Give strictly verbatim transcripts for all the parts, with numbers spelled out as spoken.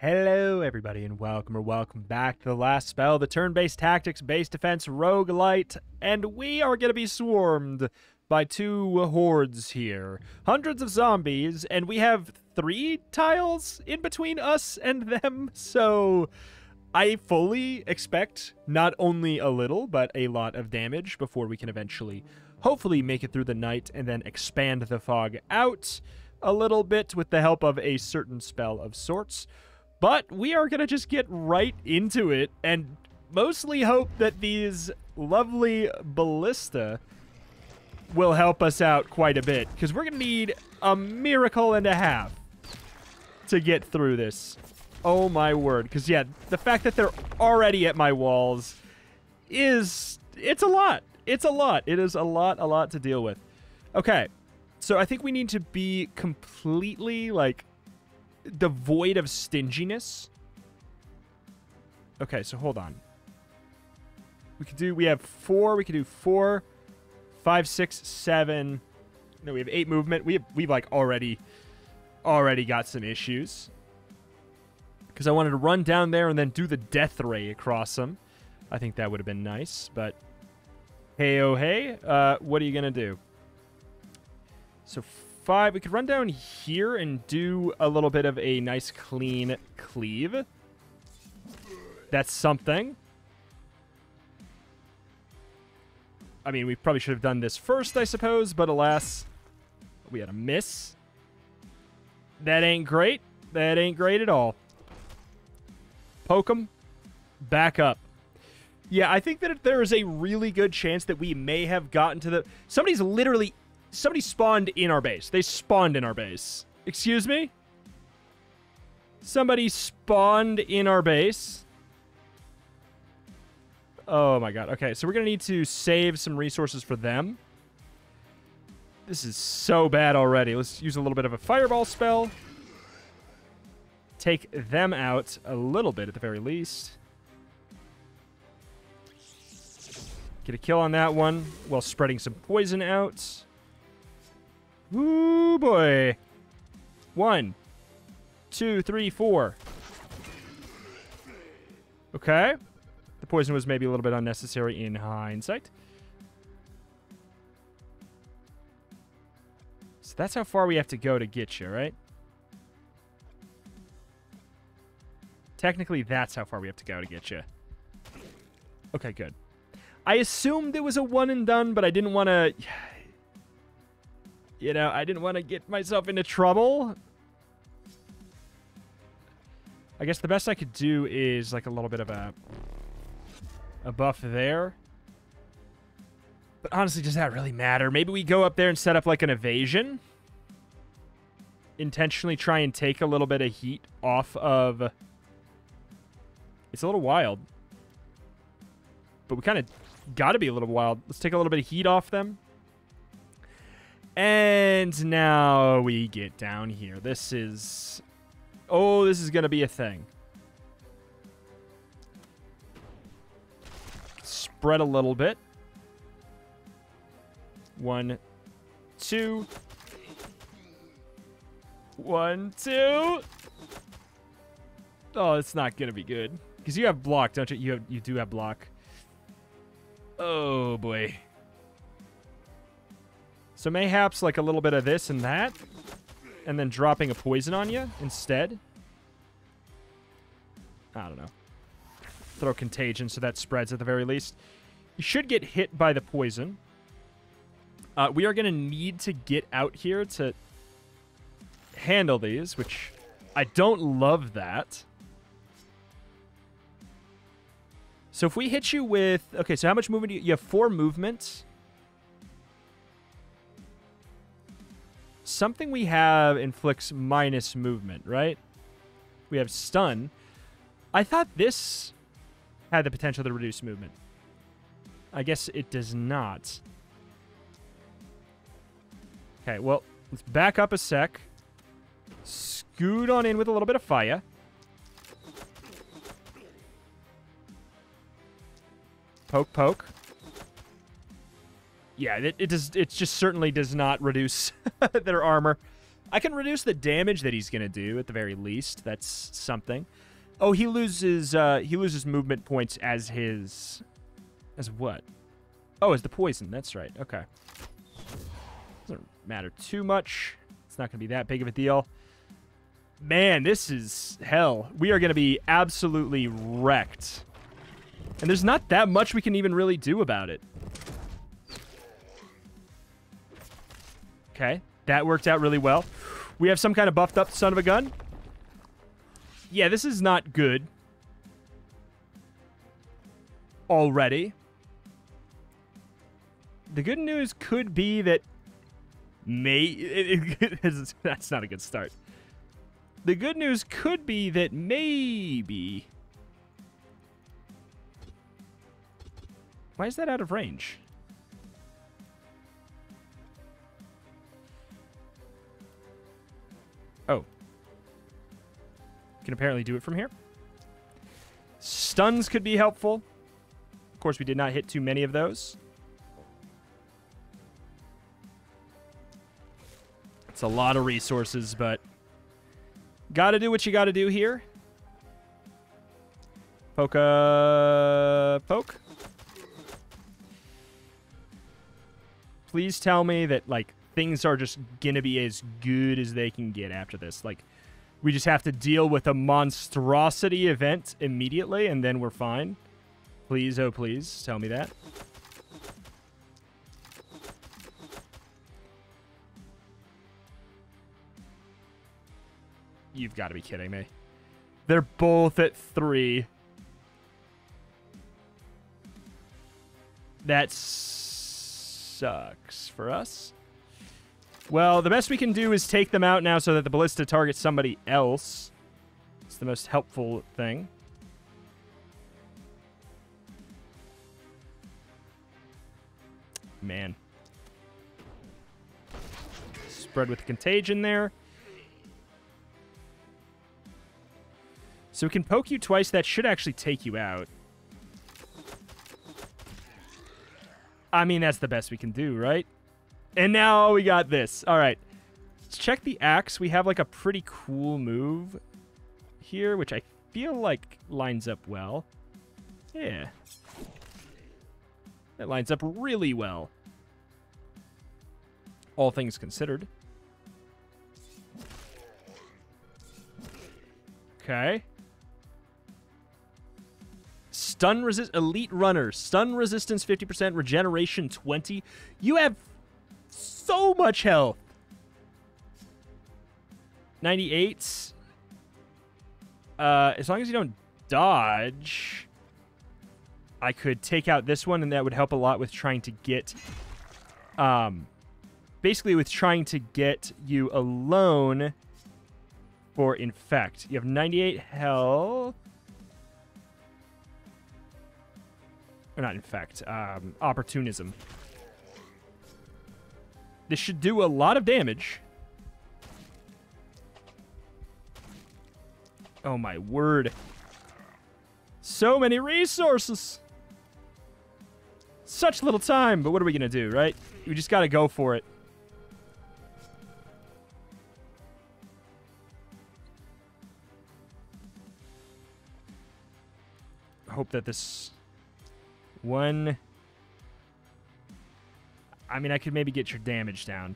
Hello everybody and welcome or welcome back to The Last Spell, the turn-based tactics, base defense, roguelite, and we are going to be swarmed by two hordes here. Hundreds of zombies, and we have three tiles in between us and them, so I fully expect not only a little, but a lot of damage before we can eventually hopefully make it through the night and then expand the fog out a little bit with the help of a certain spell of sorts. But we are going to just get right into it and mostly hope that these lovely ballista will help us out quite a bit, because we're going to need a miracle and a half to get through this. Oh, my word. Because, yeah, the fact that they're already at my walls is... It's a lot. It's a lot. It is a lot, a lot to deal with. Okay. So I think we need to be completely, like... devoid of stinginess. Okay, so hold on. We could do, we have four, we could do four, five, six, seven. No, we have eight movement. We have, we've like already, already got some issues. Because I wanted to run down there and then do the death ray across them. I think that would have been nice, but hey, oh, hey, uh, what are you going to do? So five. We could run down here and do a little bit of a nice clean cleave. That's something. I mean, we probably should have done this first, I suppose, but alas, we had a miss. That ain't great. That ain't great at all. Poke them. Back up. Yeah, I think that there is a really good chance that we may have gotten to the... Somebody's literally... Somebody spawned in our base. They spawned in our base. Excuse me? Somebody spawned in our base. Oh, my God. Okay, so we're going to need to save some resources for them. This is so bad already. Let's use a little bit of a fireball spell. Take them out a little bit at the very least. Get a kill on that one while spreading some poison out. Ooh, boy. One, two, three, four. Okay. The poison was maybe a little bit unnecessary in hindsight. So that's how far we have to go to get you, right? Technically, that's how far we have to go to get you. Okay, good. I assumed it was a one and done, but I didn't want to... You know, I didn't want to get myself into trouble. I guess the best I could do is like a little bit of a, a buff there. But honestly, does that really matter? Maybe we go up there and set up like an evasion. Intentionally try and take a little bit of heat off of... It's a little wild. But we kind of got to be a little wild. Let's take a little bit of heat off them. And now we get down here. This is... Oh, this is going to be a thing. Spread a little bit. One, two. One, two. Oh, it's not going to be good. Because you have block, don't you? You, have, you do have block. Oh, boy. So mayhaps like a little bit of this and that, and then dropping a poison on you instead. I don't know. Throw contagion so that spreads at the very least. You should get hit by the poison. Uh, we are going to need to get out here to handle these, which I don't love that. So if we hit you with... Okay, so how much movement do you... You have four movements... Something we have inflicts minus movement, right? We have stun. I thought this had the potential to reduce movement. I guess it does not. Okay, well, let's back up a sec. Scoot on in with a little bit of fire. Poke, poke. Yeah, it, it does. It just certainly does not reduce their armor. I can reduce the damage that he's going to do at the very least. That's something. Oh, he loses uh, he loses movement points as his... As what? Oh, as the poison. That's right. Okay. Doesn't matter too much. It's not going to be that big of a deal. Man, this is hell. We are going to be absolutely wrecked. And there's not that much we can even really do about it. Okay. That worked out really well. We have some kind of buffed up son of a gun. Yeah, this is not good. Already. The good news could be that... May... It, it, it, that's not a good start. The good news could be that maybe... Why is that out of range? Oh. Can apparently do it from here. Stuns could be helpful. Of course, we did not hit too many of those. It's a lot of resources, but... Gotta do what you gotta do here. Poke, uh, poke. Please tell me that, like, things are just gonna be as good as they can get after this. Like, we just have to deal with a monstrosity event immediately, and then we're fine. Please, oh please, tell me that. You've got to be kidding me. They're both at three. That sucks for us. Well, the best we can do is take them out now so that the ballista targets somebody else. It's the most helpful thing. Man. Spread with contagion there. So we can poke you twice. That should actually take you out. I mean, that's the best we can do, right? And now we got this. All right. Let's check the axe. We have, like, a pretty cool move here, which I feel like lines up well. Yeah. That lines up really well. All things considered. Okay. Stun resist, elite runner, stun resistance fifty percent, regeneration twenty. You have so much health. ninety-eight. Uh, as long as you don't dodge, I could take out this one, and that would help a lot with trying to get, um, basically with trying to get you alone for infect. You have ninety-eight health. Or not infect, um, opportunism. This should do a lot of damage. Oh my word. So many resources. Such little time, but what are we gonna do, right? We just gotta go for it. I hope that this... One. I mean, I could maybe get your damage down.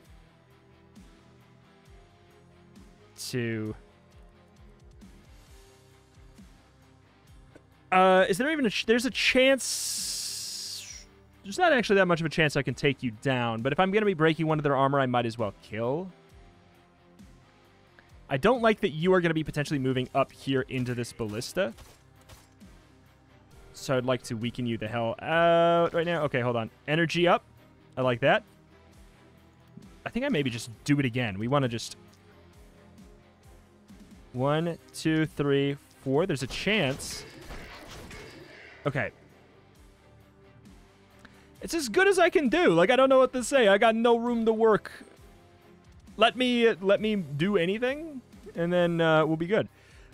Two. Uh, is there even a... Ch there's a chance... There's not actually that much of a chance I can take you down, but if I'm going to be breaking one of their armor, I might as well kill. I don't like that you are going to be potentially moving up here into this ballista. So I'd like to weaken you the hell out right now. Okay, hold on. Energy up. I like that. I think I maybe just do it again. We want to just... One, two, three, four. There's a chance. Okay. It's as good as I can do. Like, I don't know what to say. I got no room to work. Let me, let me do anything, and then uh, we'll be good.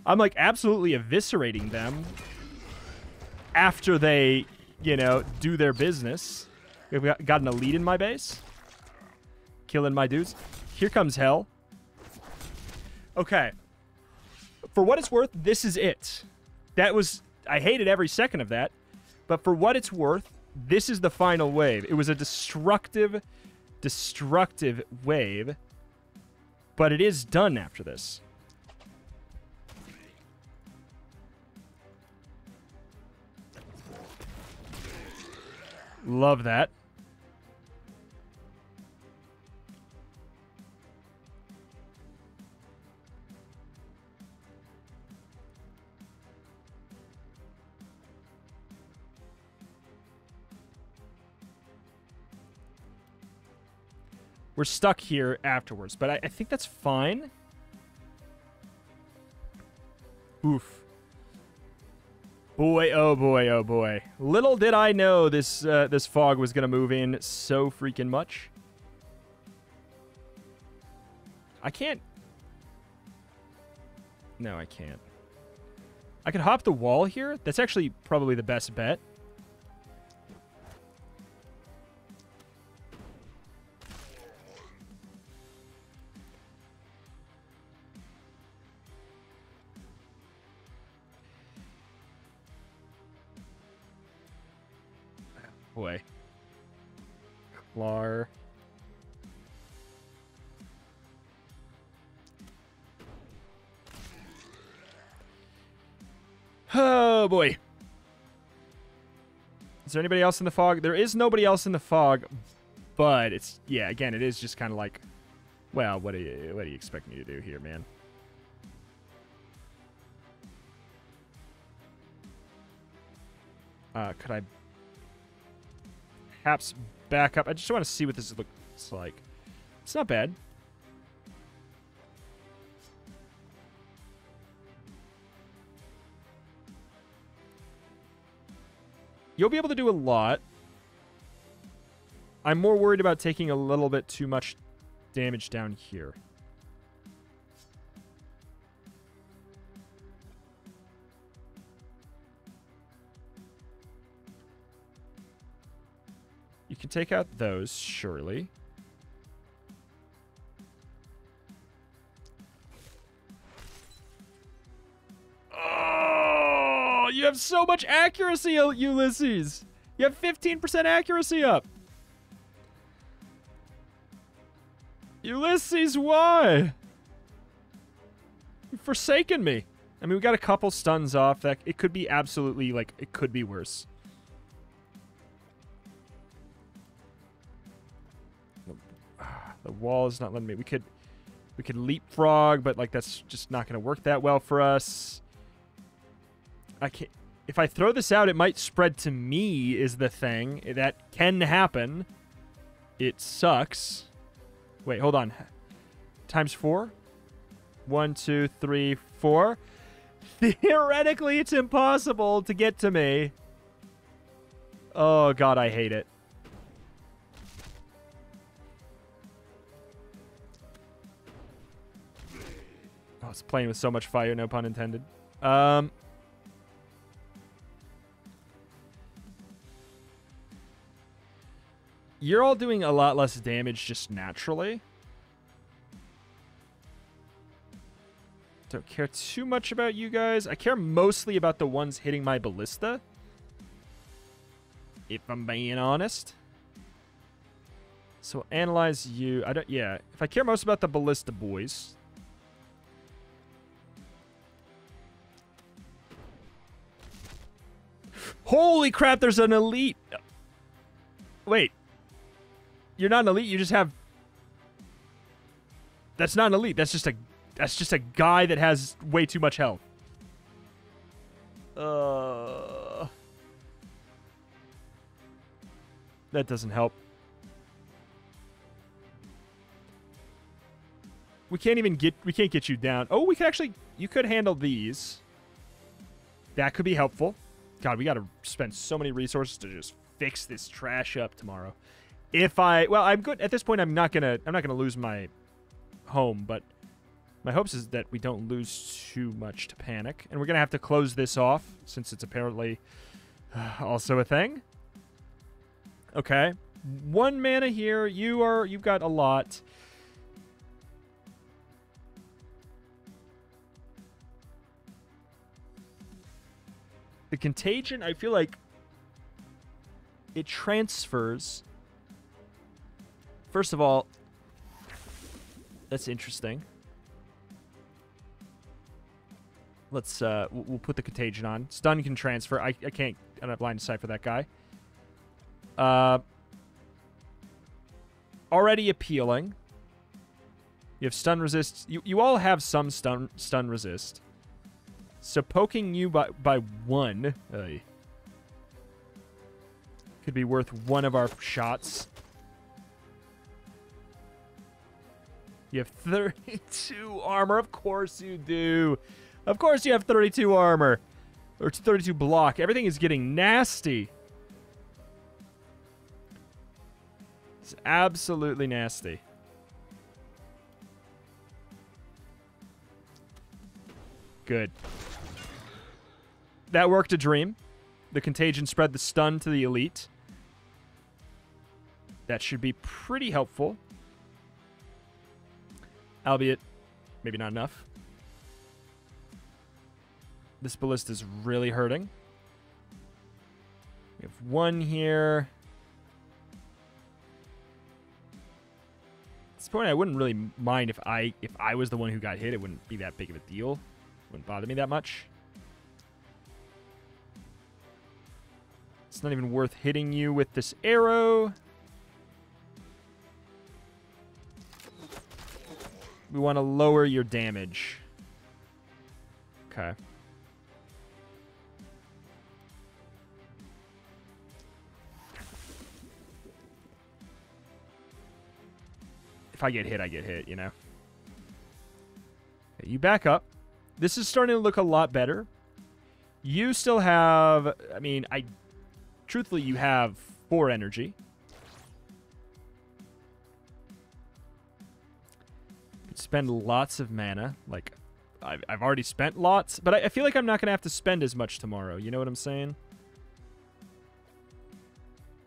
I'm, like, absolutely eviscerating them. After they, you know, do their business. We've got, got an elite in my base. Killing my dudes. Here comes hell. Okay. For what it's worth, this is it. That was... I hated every second of that. But for what it's worth, this is the final wave. It was a destructive, destructive wave. But it is done after this. Love that. We're stuck here afterwards, but I, I think that's fine. Oof. Boy, oh boy, oh boy. Little did I know this uh, this fog was gonna move in so freaking much. I can't... No, I can't. I could hop the wall here. That's actually probably the best bet. Boy. Lar. Oh, boy. Is there anybody else in the fog? There is nobody else in the fog, but it's... Yeah, again, it is just kind of like... Well, what do you, what do you expect me to do here, man? Uh, could I... Perhaps back up. I just want to see what this looks like. It's not bad. You'll be able to do a lot. I'm more worried about taking a little bit too much damage down here. You can take out those, surely. Oh, you have so much accuracy, Ulysses. You have fifteen percent accuracy up. Ulysses, why? You've forsaken me. I mean, we got a couple stuns off. That it could be absolutely, like, it could be worse. The wall is not letting me. We could, we could leapfrog, but like that's just not going to work that well for us. I can't. If I throw this out, it might spread to me. Is the thing that can happen. It sucks. Wait, hold on. Times four. One, two, three, four. Theoretically, it's impossible to get to me. Oh God, I hate it. It's playing with so much fire, no pun intended. Um, you're all doing a lot less damage just naturally. Don't care too much about you guys. I care mostly about the ones hitting my ballista, if I'm being honest. So analyze you. I don't. Yeah, if I care most about the ballista boys. Holy crap, there's an elite. Wait. You're not an elite, you just have... That's not an elite, that's just a that's just a guy that has way too much health. Uh That doesn't help. We can't even get we can't get you down. Oh, we could actually you could handle these. That could be helpful. God, we got to spend so many resources to just fix this trash up tomorrow. If I, well, I'm good at this point. I'm not gonna, I'm not gonna lose my home, but my hopes is that we don't lose too much to panic. And we're gonna have to close this off since it's apparently also a thing. Okay, one mana here. You are, you've got a lot. The contagion, I feel like it transfers. First of all, that's interesting. Let's, uh, we'll put the contagion on. Stun can transfer. I, I can't, I don't have line of sight for that guy. Uh, already appealing. You have stun resist. You, you all have some stun, stun resist. So poking you by, by one uh, could be worth one of our shots. You have thirty-two armor. Of course you do. Of course you have thirty-two armor. Or thirty-two block. Everything is getting nasty. It's absolutely nasty. Good. That worked a dream. The contagion spread the stun to the elite. That should be pretty helpful. Albeit, maybe not enough. This ballista is really hurting. We have one here. At this point, I wouldn't really mind if I if I was the one who got hit. It wouldn't be that big of a deal. It wouldn't bother me that much. It's not even worth hitting you with this arrow. We want to lower your damage. Okay. If I get hit, I get hit, you know. Okay, you back up. This is starting to look a lot better. You still have, I mean, I truthfully, you have four energy. Could spend lots of mana. Like, I've, I've already spent lots, but I, I feel like I'm not going to have to spend as much tomorrow. You know what I'm saying?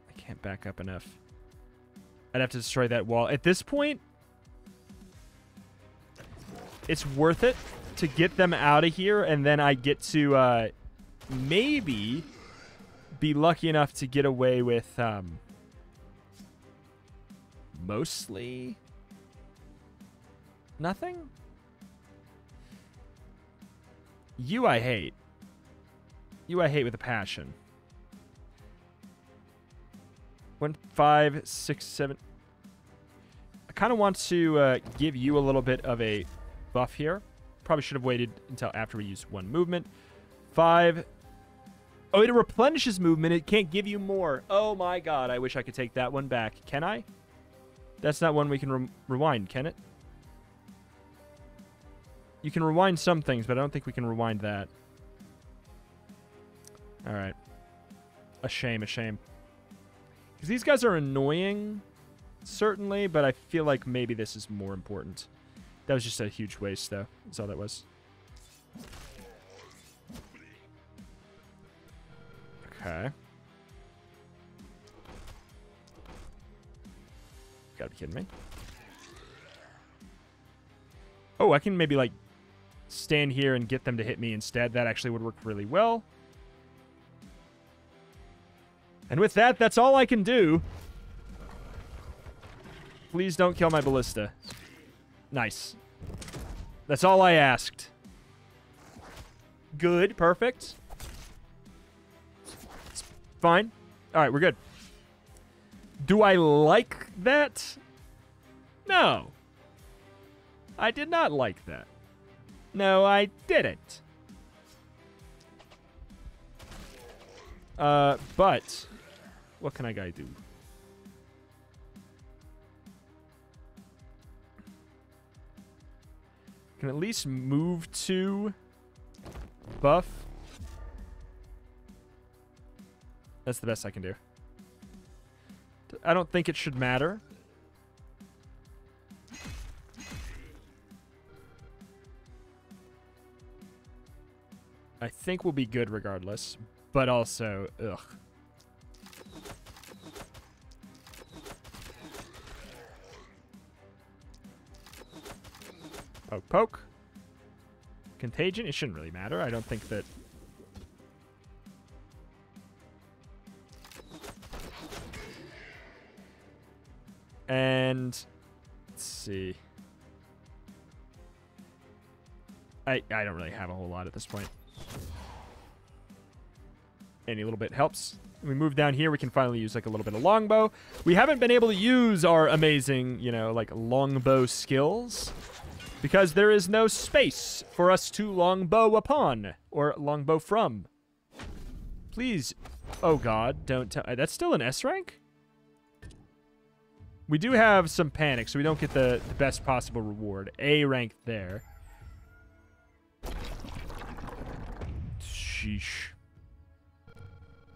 I can't back up enough. I'd have to destroy that wall. At this point, it's worth it to get them out of here, and then I get to uh, maybe be lucky enough to get away with um, mostly nothing. You I hate. You I hate with a passion. One, five, six, seven. I kind of want to uh, give you a little bit of a buff here. Probably should have waited until after we use one movement. Five. Oh, it replenishes movement. It can't give you more. Oh, my God. I wish I could take that one back. Can I? That's not one we can re rewind, can it? You can rewind some things, but I don't think we can rewind that. All right. A shame, a shame. These guys are annoying, certainly, but I feel like maybe this is more important. That was just a huge waste, though. That's all that was. Okay. Gotta be kidding me. Oh, I can maybe, like, stand here and get them to hit me instead. That actually would work really well. And with that, that's all I can do. Please don't kill my ballista. Nice. That's all I asked. Good. Perfect. It's fine. All right, we're good. Do I like that? No. I did not like that. No, I didn't. Uh, but... What can I guy do? Can at least move to buff. That's the best I can do. I don't think it should matter. I think we'll be good regardless, but also, ugh. Poke, poke. Contagion? It shouldn't really matter. I don't think that And let's see. I, I don't really have a whole lot at this point. Any little bit helps. We move down here, we can finally use like a little bit of longbow. We haven't been able to use our amazing, you know, like longbow skills because there is no space for us to longbow upon or longbow from. Please, oh God, don't tell. That's still an S rank? We do have some panic, so we don't get the, the best possible reward. A rank there. Sheesh.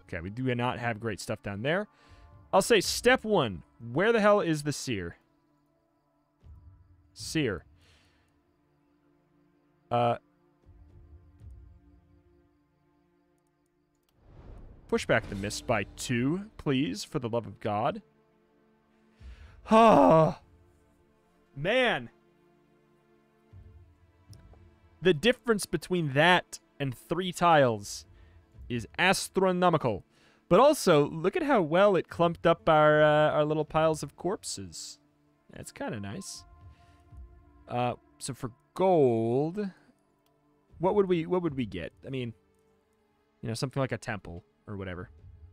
Okay, we do not have great stuff down there. I'll say step one. Where the hell is the seer? Seer. Uh. Push back the mist by two, please, for the love of God. Oh, man. The difference between that and three tiles is astronomical. But also, look at how well it clumped up our, uh, our little piles of corpses. That's kind of nice. Uh, so for gold, what would we what would we get? I mean, you know, something like a temple or whatever.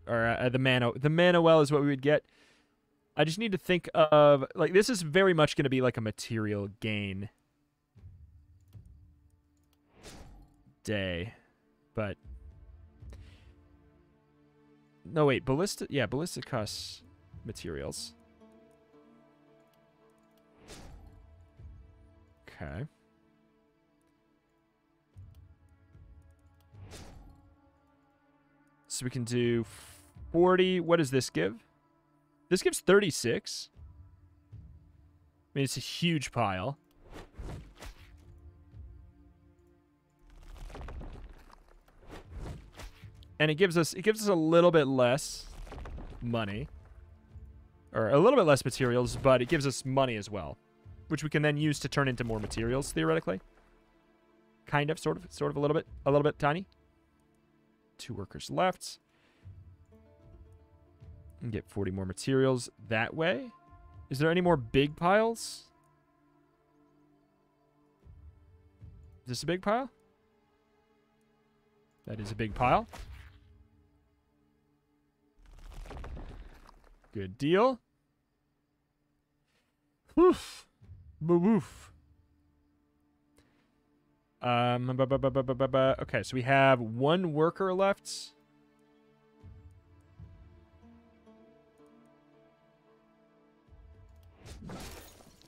Or uh, the Mana, the Mana Well is what we would get. I just need to think of, like, this is very much going to be like a material gain day, but no, wait, ballistic, yeah, ballistic costs materials. Okay. So we can do forty. What does this give? This gives thirty-six. I mean, it's a huge pile. And it gives us it gives us a little bit less money. Or a little bit less materials, but it gives us money as well. Which we can then use to turn into more materials, theoretically. Kind of, sort of, sort of a little bit. A little bit tiny. Two workers left. And get forty more materials that way. Is there any more big piles? Is this a big pile? That is a big pile. Good deal. Woof. Woof. Um, ba -ba -ba -ba -ba -ba. Okay, so we have one worker left.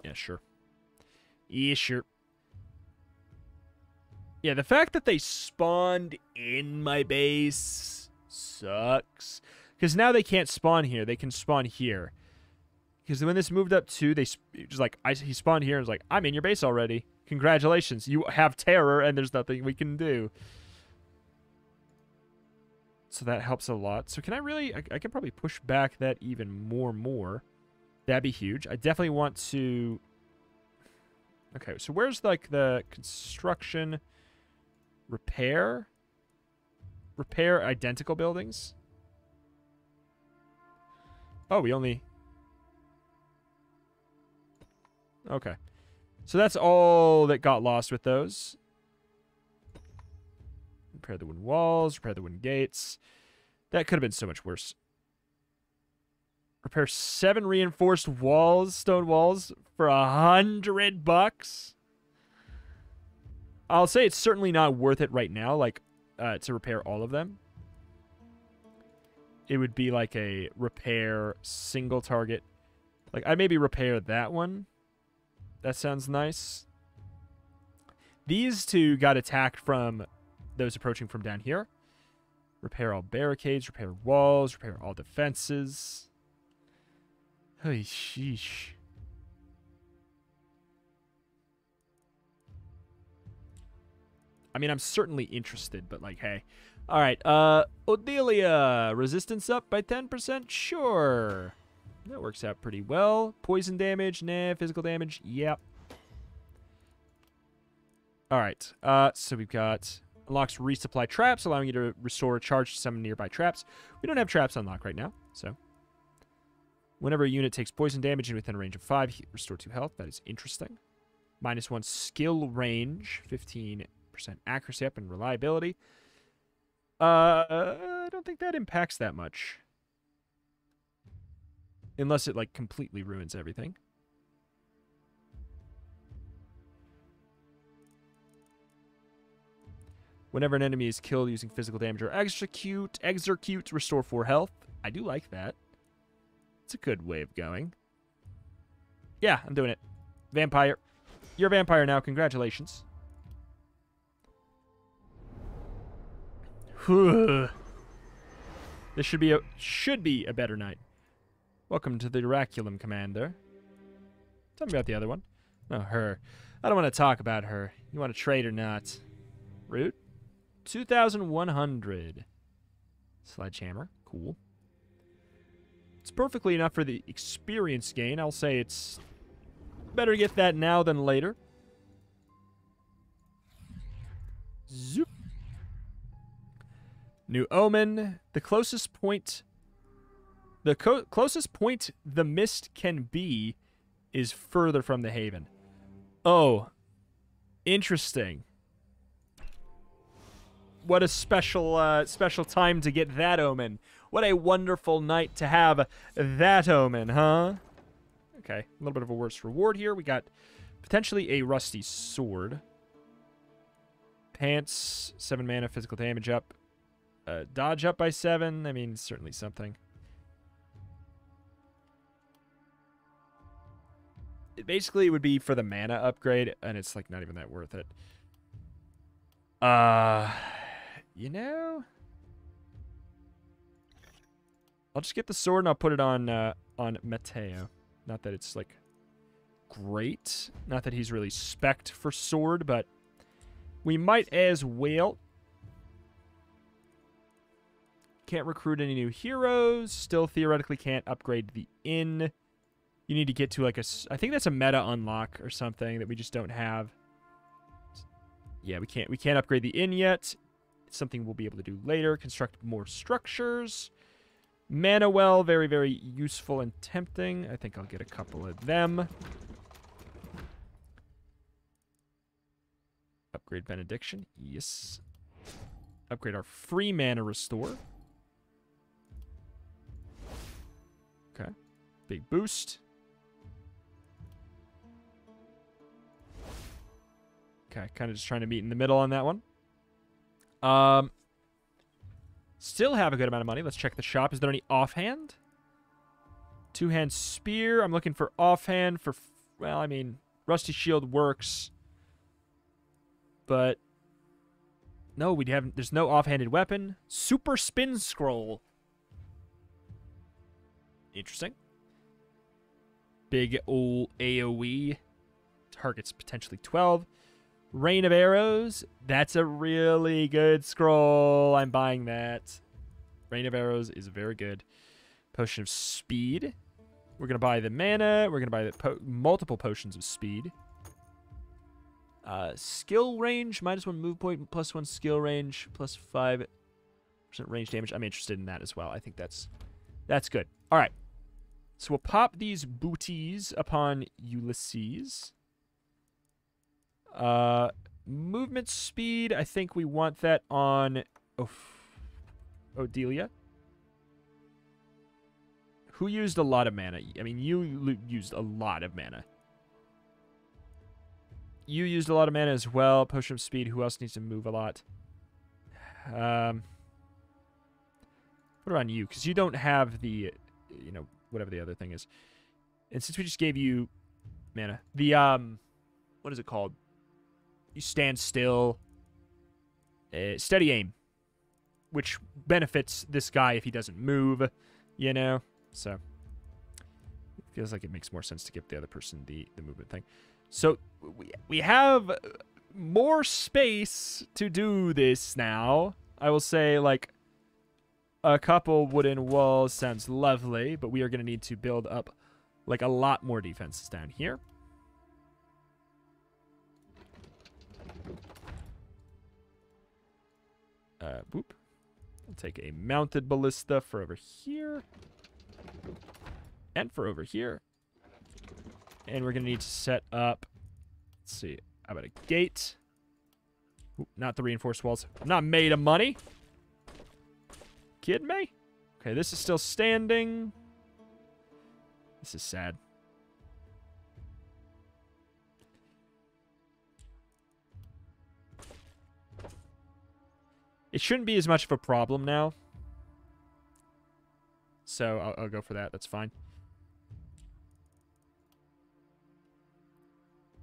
Yeah, sure. Yeah, sure. Yeah, the fact that they spawned in my base sucks. Because now they can't spawn here. They can spawn here. Because when this moved up too, they just like, I, he spawned here and was like, I'm in your base already. Congratulations. You have terror and there's nothing we can do. So that helps a lot. So can I really, I, I can probably push back that even more more. That'd be huge. I definitely want to... Okay, so where's, like, the construction... Repair? Repair identical buildings? Oh, we only... Okay. So that's all that got lost with those. Repair the wooden walls, repair the wooden gates. That could have been so much worse. Repair seven reinforced walls, stone walls, for a hundred bucks. I'll say it's certainly not worth it right now, like, uh, to repair all of them. It would be like a repair single target. Like, I maybe repair that one. That sounds nice. These two got attacked from those approaching from down here. Repair all barricades, repair walls, repair all defenses. Holy sheesh. I mean, I'm certainly interested, but like, hey. All right, uh, Odelia. Resistance up by ten percent? Sure. That works out pretty well. Poison damage? Nah. Physical damage? Yep. All right, uh, so we've got... Unlocks resupply traps, allowing you to restore a charge to some nearby traps. We don't have traps unlocked right now, so... Whenever a unit takes poison damage and within a range of five, restore two health. That is interesting. Minus one skill range, fifteen percent accuracy up and reliability. Uh, I don't think that impacts that much. Unless it, like, completely ruins everything. Whenever an enemy is killed using physical damage or execute, execute, restore four health. I do like that. It's a good way of going. Yeah, I'm doing it. Vampire. You're a vampire now. Congratulations. This should be a should be a better night. Welcome to the Oraculum, Commander. Tell me about the other one. No, her. I don't want to talk about her. You want to trade or not? Root. two thousand one hundred. Sledgehammer. Cool. It's perfectly enough for the experience gain. I'll say it's better to get that now than later. Zoop. New Omen. The closest point... The co closest point the mist can be is further from the Haven. Oh. Interesting. What a special, uh, special time to get that Omen. What a wonderful night to have that Omen, huh? Okay, a little bit of a worse reward here. We got potentially a Rusty Sword. Pants, seven mana, physical damage up. Uh, dodge up by seven. I mean, certainly something. It basically would be for the mana upgrade, and it's, like, not even that worth it. Uh, you know... I'll just get the sword and I'll put it on uh, on Matteo. Not that it's, like, great. Not that he's really spec'd for sword, but we might as well. Can't recruit any new heroes. Still theoretically can't upgrade the inn. You need to get to, like, a... I think that's a meta unlock or something that we just don't have. Yeah, we can't, we can't upgrade the inn yet. It's something we'll be able to do later. Construct more structures. Mana Well, very, very useful and tempting. I think I'll get a couple of them. Upgrade Benediction. Yes. Upgrade our free mana restore. Okay. Big boost. Okay, kind of just trying to meet in the middle on that one. Um... Still have a good amount of money. Let's check the shop. Is there any offhand? Two-hand spear. I'm looking for offhand for... Well, I mean, Rusty Shield works. But... No, we'd have... There's no offhanded weapon. Super Spin Scroll. Interesting. Big ol' AoE. Targets potentially twelve. Rain of Arrows, that's a really good scroll. I'm buying that. Rain of Arrows is very good. Potion of Speed. We're going to buy the mana. We're going to buy the po multiple potions of speed. Uh, skill range, minus one move point, plus one skill range, plus five percent range damage. I'm interested in that as well. I think that's that's good. All right. So we'll pop these booties upon Ulysses. Uh, movement speed, I think we want that on oh, Odelia. Who used a lot of mana? I mean, you used a lot of mana. You used a lot of mana as well. Potion of Speed, who else needs to move a lot? Um, what about you? Because you don't have the, you know, whatever the other thing is. And since we just gave you mana, the, um, what is it called? You stand still. Uh, steady aim. Which benefits this guy if he doesn't move. You know? So. It feels like it makes more sense to give the other person the, the movement thing. So, we, we have more space to do this now. I will say, like, a couple wooden walls sounds lovely. But we are going to need to build up, like, a lot more defenses down here. Uh, boop. I'll take a mounted ballista for over here. and for over here. And we're going to need to set up, let's see, how about a gate? Ooh, not the reinforced walls. I'm not made of money. Kidding me? Okay, this is still standing. This is sad. It shouldn't be as much of a problem now. So I'll, I'll go for that. That's fine.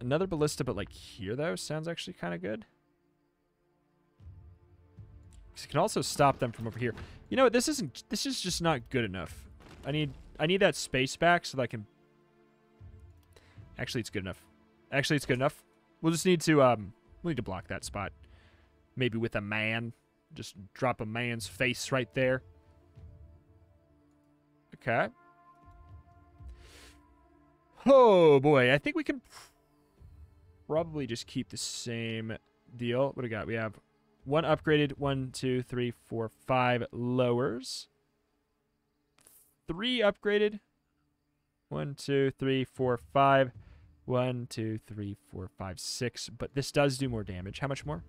Another ballista, but like here, though, sounds actually kind of good. Because it can also stop them from over here. You know what? This isn't. This is just not good enough. I need. I need that space back so that I can. Actually, it's good enough. Actually, it's good enough. We'll just need to. Um, we'll need to block that spot. Maybe with a man. Just drop a man's face right there. Okay. Oh boy, I think we can probably just keep the same deal. What do we got? We have one upgraded, one, two, three, four, five lowers. Three upgraded. One, two, three, four, five. One, two, three, four, five, six. But this does do more damage. How much more?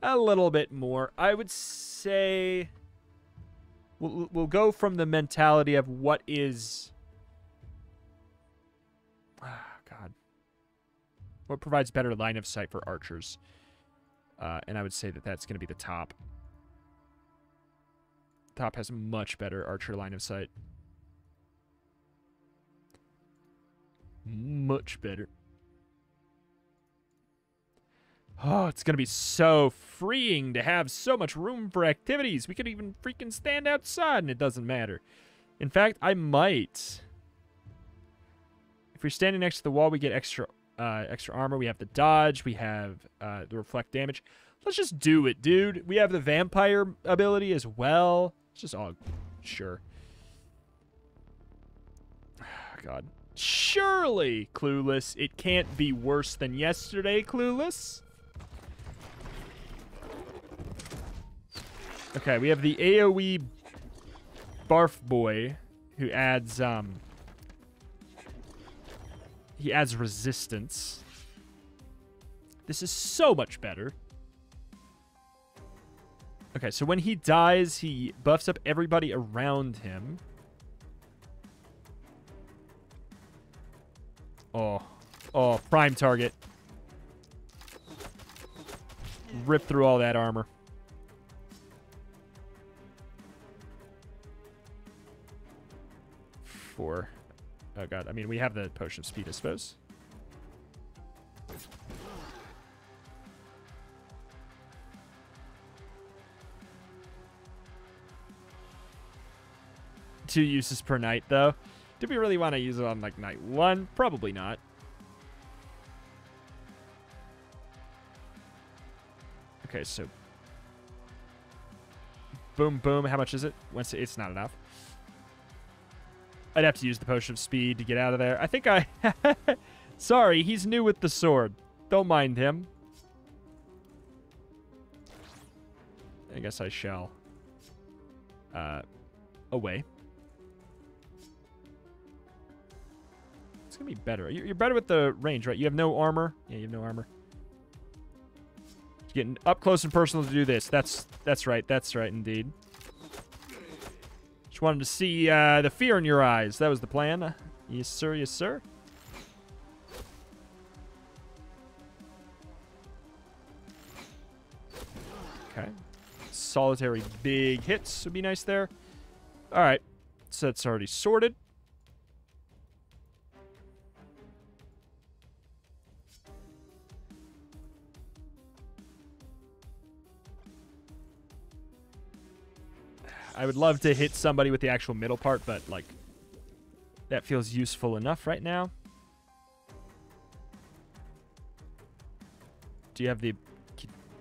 A little bit more. I would say we'll, we'll go from the mentality of what is... Ah, God. What provides better line of sight for archers. Uh, and I would say that that's going to be the top. Top has much better archer line of sight. Much better. Oh, it's going to be so freeing to have so much room for activities. We could even freaking stand outside and it doesn't matter. In fact, I might. If we're standing next to the wall, we get extra uh, extra armor. We have the dodge. We have uh, the reflect damage. Let's just do it, dude. We have the vampire ability as well. It's just all... Sure. Oh, God. Surely, Clueless, it can't be worse than yesterday, Clueless. Okay, we have the AoE Barf Boy who adds, um, he adds resistance. This is so much better. Okay, so when he dies, he buffs up everybody around him. Oh, oh, prime target. Rip through all that armor. Four. Oh, God. I mean, we have the potion of speed, I suppose. Two uses per night, though. Do we really want to use it on, like, night one? Probably not. Okay, so... Boom, boom. How much is it? It's not enough. I'd have to use the potion of speed to get out of there. I think I... Sorry, he's new with the sword. Don't mind him. I guess I shall. Uh, away. It's going to be better. You're better with the range, right? You have no armor. Yeah, you have no armor. You're getting up close and personal to do this. That's that's right. That's right, indeed. Just wanted to see uh, the fear in your eyes. That was the plan. Uh, yes, sir. Yes, sir. Okay. Solitary big hits would be nice there. All right. So that's already sorted. I would love to hit somebody with the actual middle part, but, like, that feels useful enough right now. Do you have the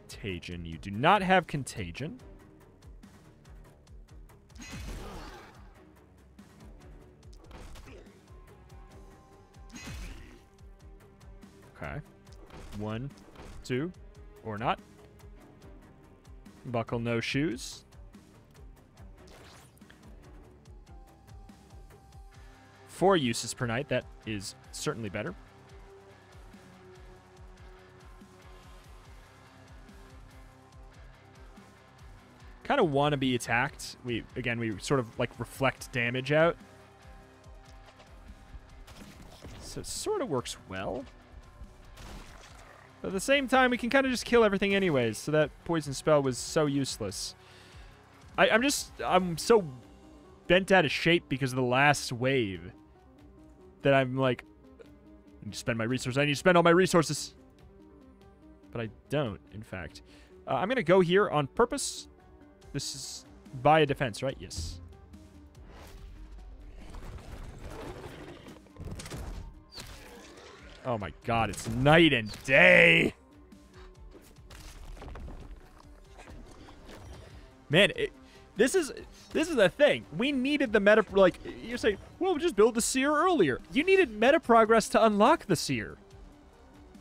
contagion? You do not have contagion. Okay. One, two, or not. Buckle no shoes. four uses per night. That is certainly better. Kind of want to be attacked. We again, we sort of like reflect damage out. So it sort of works well. But at the same time, we can kind of just kill everything anyways. So that poison spell was so useless. I, I'm just, I'm so bent out of shape because of the last wave that I'm like, I need to spend my resources. I need to spend all my resources. But I don't, in fact. Uh, I'm going to go here on purpose. This is by a defense, right? Yes. Oh my god, it's night and day! Man, it, this is this is the thing. We needed the meta... Like, you're saying, well, just build the seer earlier. You needed meta progress to unlock the seer.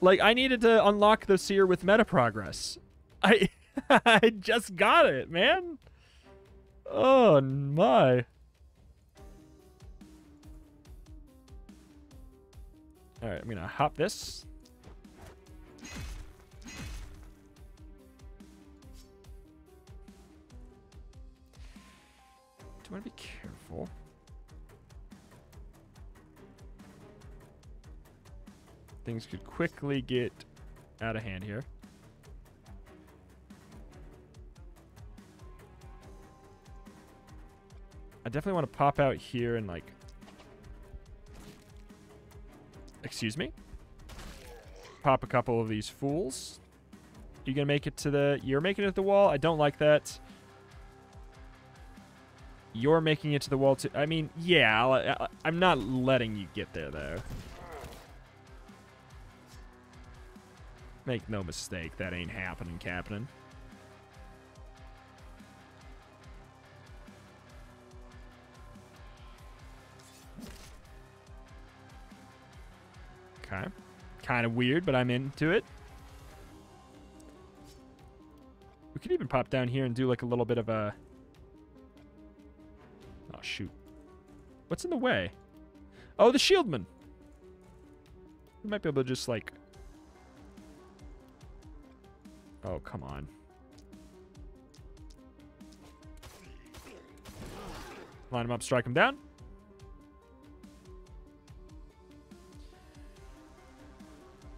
Like, I needed to unlock the seer with meta progress. I, I just got it, man. Oh, my... All right, I'm going to hop this. Do I want to be careful? Things could quickly get out of hand here. I definitely want to pop out here and like... Excuse me. Pop a couple of these fools. You gonna make it to the... You're making it to the wall. I don't like that. You're making it to the wall too. I mean, yeah. I'll, I'll, I'm not letting you get there, though. Make no mistake. That ain't happening, Captain. Okay. Kind of weird, but I'm into it. We could even pop down here and do like a little bit of a... Oh, shoot. What's in the way? Oh, the shieldman. We might be able to just like... Oh, come on. Line him up, strike him down.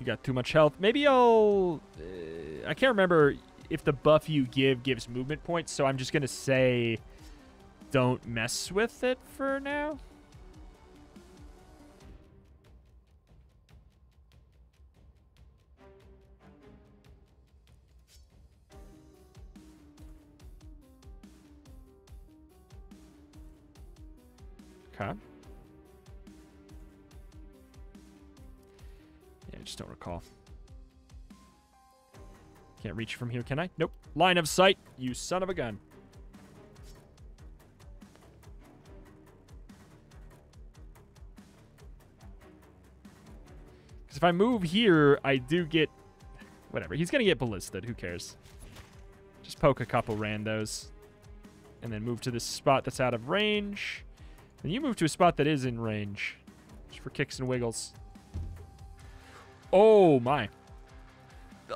You got too much health. Maybe I'll... Uh, I can't remember if the buff you give gives movement points, so I'm just going to say don't mess with it for now. Okay. Just don't recall. Can't reach from here, can I? Nope. Line of sight, you son of a gun. Because if I move here, I do get... Whatever. He's going to get ballisted. Who cares? Just poke a couple randos. And then move to this spot that's out of range. And you move to a spot that is in range. Just for kicks and wiggles. Oh, my.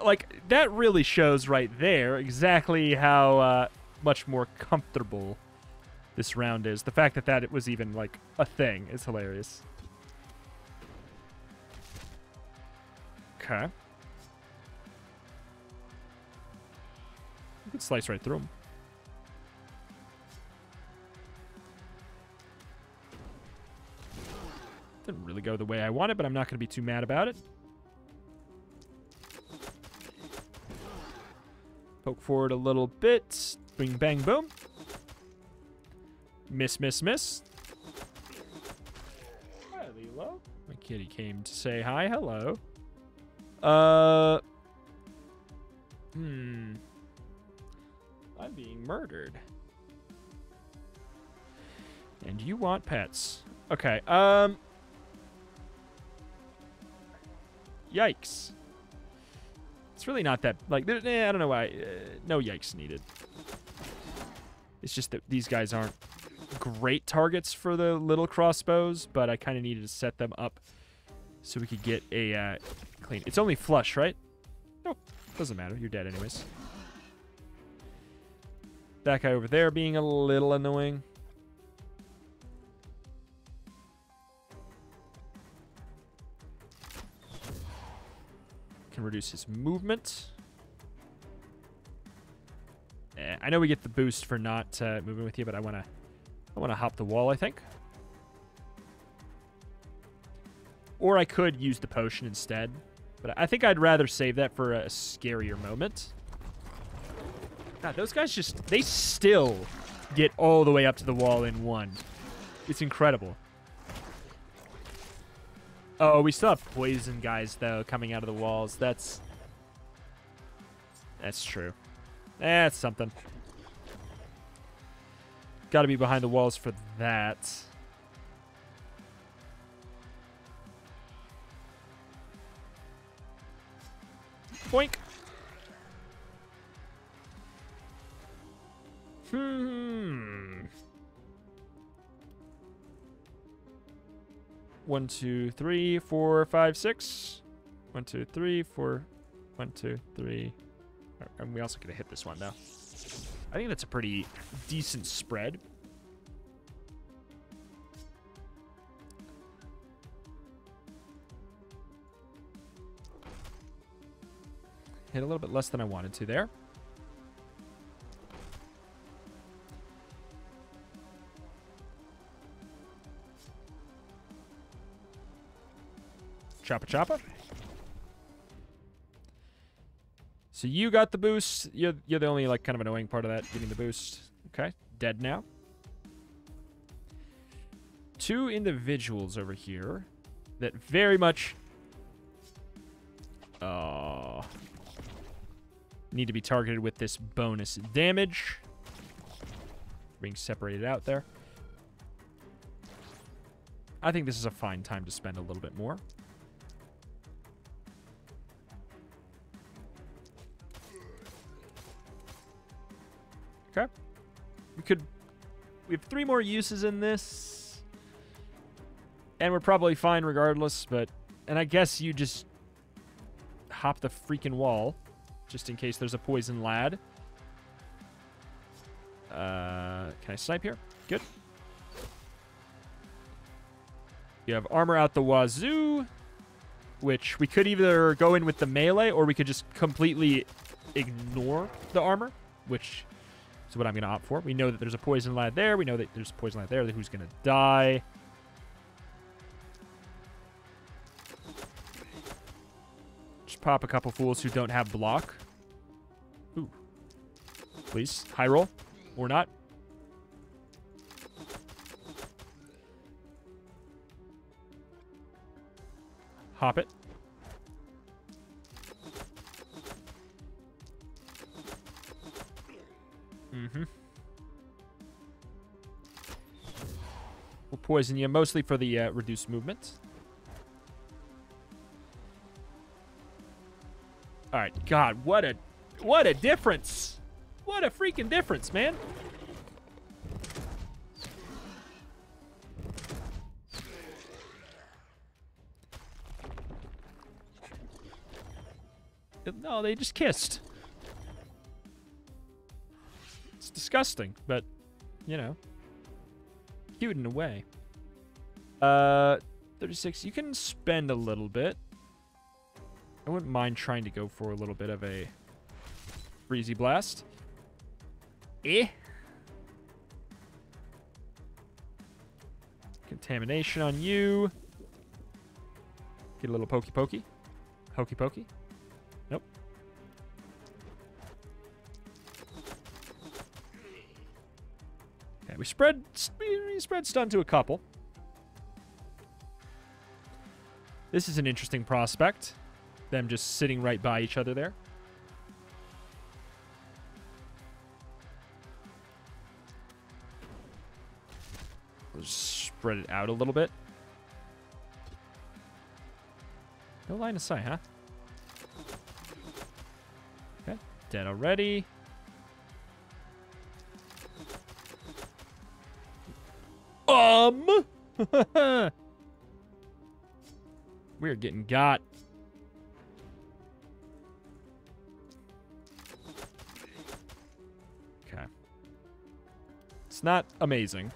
Like, that really shows right there exactly how uh, much more comfortable this round is. The fact that that it was even, like, a thing is hilarious. Okay. You could slice right through him. Didn't really go the way I wanted, but I'm not going to be too mad about it. Poke forward a little bit. Bing, bang, boom. Miss, miss, miss. Hi, Lilo. My kitty came to say hi, hello. Uh. Hmm. I'm being murdered. And you want pets. Okay, um. Yikes. It's really not that, like, eh, I don't know why. Uh, no yikes needed. It's just that these guys aren't great targets for the little crossbows, but I kind of needed to set them up so we could get a uh, clean. It's only flush, right? Nope. Doesn't matter. You're dead anyways. That guy over there being a little annoying. Can reduce his movement. Eh, I know we get the boost for not uh, moving with you, but I want to I want to hop the wall, I think. Or I could use the potion instead, but I think I'd rather save that for a scarier moment. God, those guys just, they still get all the way up to the wall in one. It's incredible. Oh, we still have poison guys, though, coming out of the walls. That's, that's true. That's something. Gotta be behind the walls for that. Boink. Hmm. One, two, three, four, five, six. One, two, three, four. One, two, three. And we also could have hit this one, though. I think that's a pretty decent spread. Hit a little bit less than I wanted to there. Choppa choppa. So you got the boost. You're, you're the only like kind of annoying part of that, getting the boost. Okay, dead now. Two individuals over here that very much uh, need to be targeted with this bonus damage. Being separated out there. I think this is a fine time to spend a little bit more. Okay. We could... We have three more uses in this. And we're probably fine regardless, but... And I guess you just hop the freaking wall just in case there's a poison lad. Uh, can I snipe here? Good. You have armor out the wazoo, which we could either go in with the melee or we could just completely ignore the armor, which... So what I'm going to opt for. We know that there's a poison lad there. We know that there's a poison lad there. Who's going to die? Just pop a couple fools who don't have block. Ooh. Please. High roll. Or not. Hop it. Mm-hmm. We'll poison you mostly for the uh, reduced movement. All right, God, what a what a difference! What a freaking difference, man! No, they just kissed. Disgusting, but you know, cute in a way. Uh, thirty-six. You can spend a little bit. I wouldn't mind trying to go for a little bit of a breezy blast. Eh. Contamination on you. Get a little pokey pokey, hokey pokey. Nope. We spread, we spread stun to a couple. This is an interesting prospect. Them just sitting right by each other there. We'll just spread it out a little bit. No line of sight, huh? Okay, dead already. Um. We're getting got. Okay. It's not amazing.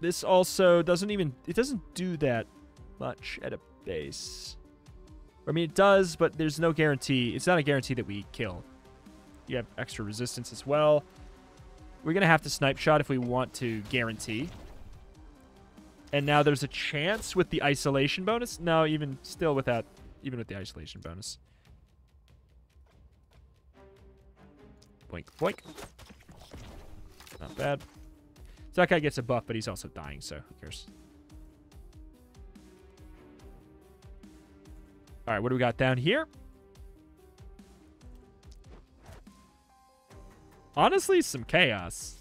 This also doesn't even, it doesn't do that much at a base. I mean, it does, but there's no guarantee. It's not a guarantee that we kill. You have extra resistance as well. We're going to have to snipe shot if we want to guarantee. And now there's a chance with the isolation bonus. No, even still without, even with the isolation bonus. Boink, boink. Not bad. So that guy gets a buff, but he's also dying, so who cares? All right, what do we got down here? Honestly, some chaos.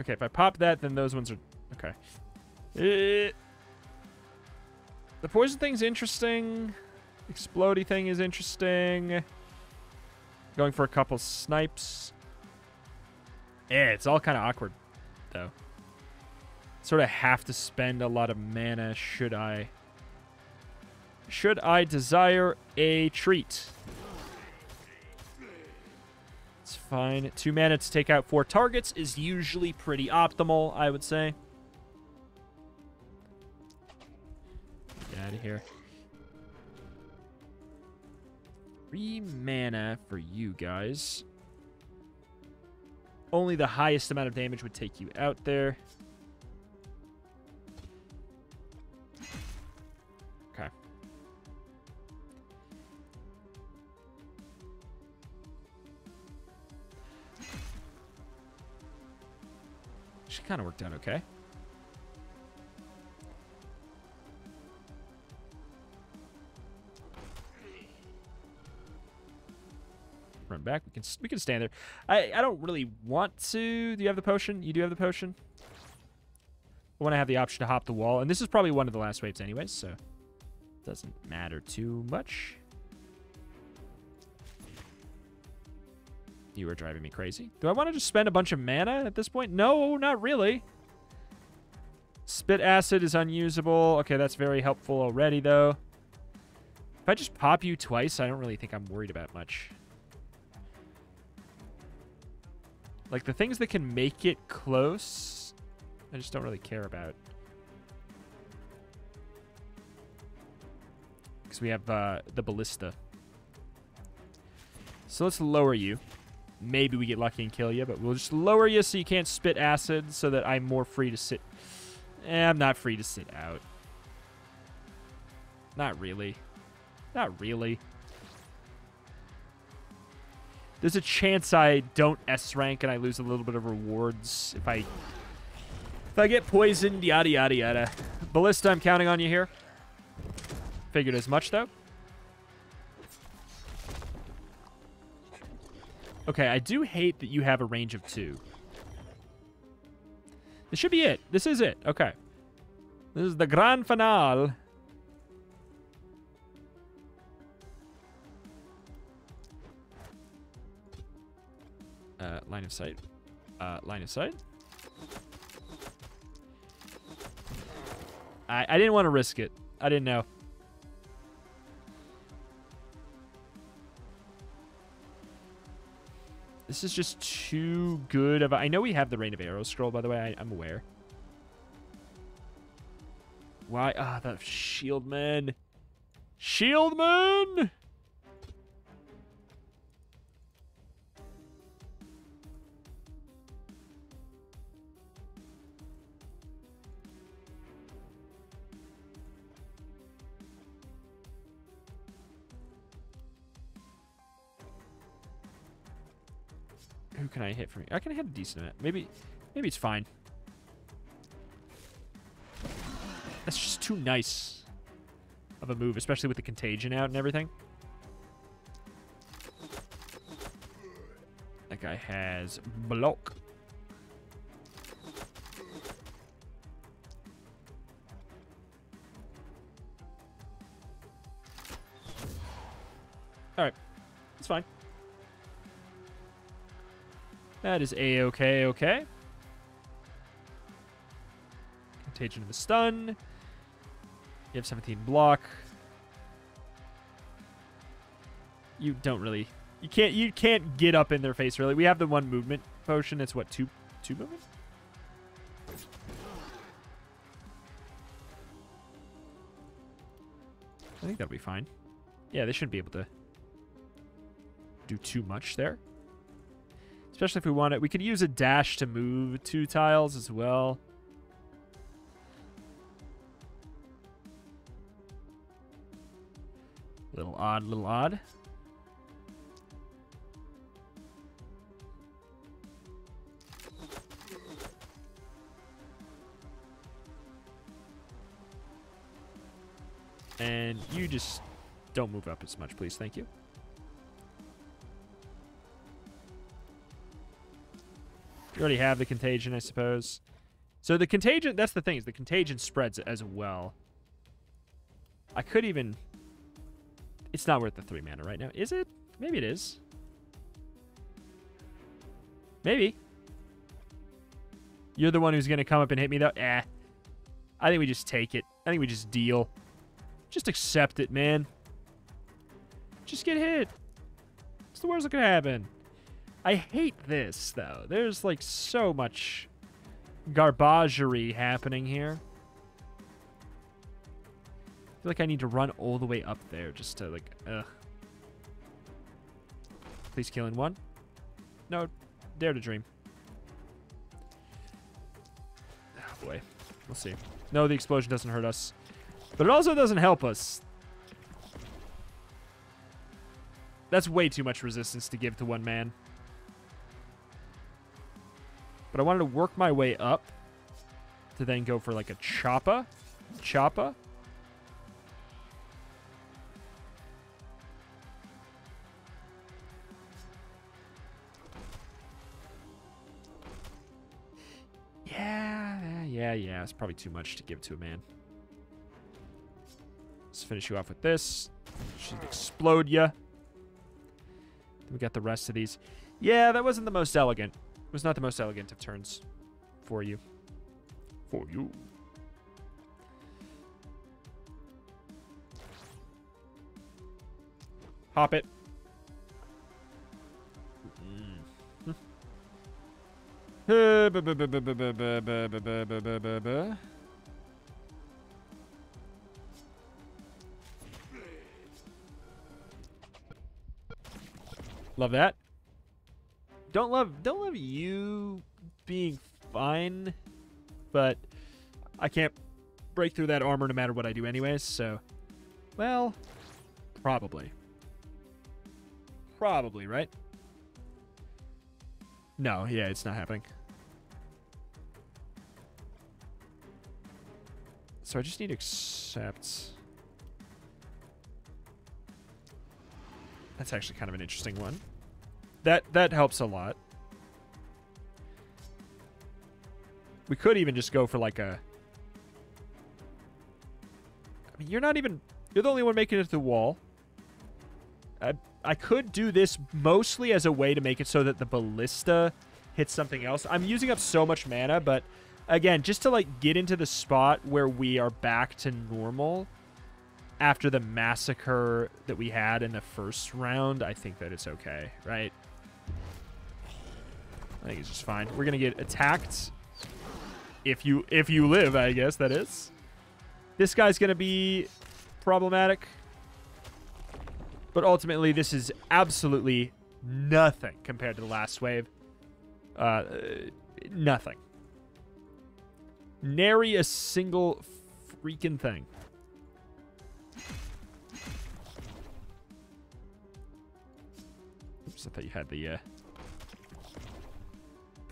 Okay, if I pop that, then those ones are... Okay. Uh, the poison thing's interesting. Explodey thing is interesting. Going for a couple snipes. Yeah, it's all kind of awkward, though. Sort of have to spend a lot of mana should I... Should I desire a treat? It's fine. Two mana to take out four targets is usually pretty optimal, I would say. Get out of here. Three mana for you guys. Only the highest amount of damage would take you out there. Okay. She kind of worked out okay. Run back. We can we can stand there. I I don't really want to. Do you have the potion? You do have the potion. I want to have the option to hop the wall, and this is probably one of the last waves, anyways, so it doesn't matter too much. You are driving me crazy. Do I want to just spend a bunch of mana at this point? No, not really. Spit acid is unusable. Okay, that's very helpful already, though. If I just pop you twice, I don't really think I'm worried about much. Like, the things that can make it close, I just don't really care about. Because we have uh, the ballista. So let's lower you. Maybe we get lucky and kill you, but we'll just lower you so you can't spit acid so that I'm more free to sit. Eh, I'm not free to sit out. Not really. Not really. There's a chance I don't S rank and I lose a little bit of rewards if I if I get poisoned, yada yada yada. Ballista, I'm counting on you here. Figured as much though. Okay, I do hate that you have a range of two. This should be it. This is it. Okay. This is the grand finale. Uh, line of sight. Uh, line of sight. I, I didn't want to risk it. I didn't know. This is just too good of a... I know we have the Rain of Arrows scroll, by the way. I, I'm aware. Why? Ah, oh, the shield man. Shield man! Who can I hit from here? I can hit a decent amount. Maybe, maybe it's fine. That's just too nice. of a move, especially with the contagion out and everything. That guy has block. Alright, it's fine. That is A-okay, okay. Contagion of the stun. You have seventeen block. You don't really... You can't you can't get up in their face, really. We have the one movement potion. It's what, two two movements? I think that'll be fine. Yeah, they shouldn't be able to do too much there. Especially if we want it. We could use a dash to move two tiles as well. Little odd, little odd. And you just don't move up as much, please. Thank you. You already have the contagion, I suppose. So the contagion, that's the thing, is the contagion spreads as well. I could even... It's not worth the three mana right now, is it? Maybe it is. Maybe. You're the one who's going to come up and hit me, though? Eh. I think we just take it. I think we just deal. Just accept it, man. Just get hit. What's the worst that could happen? I hate this, though. There's, like, so much garbagery happening here. I feel like I need to run all the way up there just to, like, ugh. Please kill in one. No, dare to dream. Oh, boy. We'll see. No, the explosion doesn't hurt us. But it also doesn't help us. That's way too much resistance to give to one man. But I wanted to work my way up to then go for like a choppa. Choppa. Yeah, yeah, yeah. It's probably too much to give to a man. Let's finish you off with this. Should explode ya. We got the rest of these. Yeah, that wasn't the most elegant. It was not the most elegant of turns for you. For you. Hop it. Mm-hmm. Love that. Don't love don't love you being fine, but I can't break through that armor no matter what I do anyways, so well, probably. Probably, right? No, yeah, it's not happening. So I just need to accept. That's actually kind of an interesting one. That that helps a lot. We could even just go for like a... I mean, you're not even... You're the only one making it to the wall. I, I could do this mostly as a way to make it so that the ballista hits something else. I'm using up so much mana, but again, just to like get into the spot where we are back to normal... After the massacre that we had in the first round, I think that it's okay, right? I think it's just fine. We're gonna get attacked. If you if you live, I guess that is. This guy's gonna be problematic. But ultimately, this is absolutely nothing compared to the last wave. Uh, nothing. Nary a single freaking thing. I thought you had the, uh,